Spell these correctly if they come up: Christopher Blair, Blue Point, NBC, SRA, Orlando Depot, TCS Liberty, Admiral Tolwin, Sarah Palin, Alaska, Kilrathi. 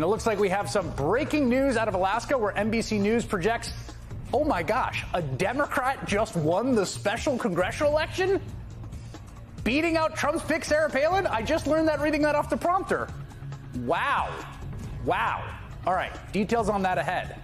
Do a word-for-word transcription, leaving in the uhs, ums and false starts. And it looks like we have some breaking news out of Alaska, where N B C News projects, oh my gosh, a Democrat just won the special congressional election? Beating out Trump's pick, Sarah Palin? I just learned that reading that off the prompter. Wow. Wow. All right, details on that ahead.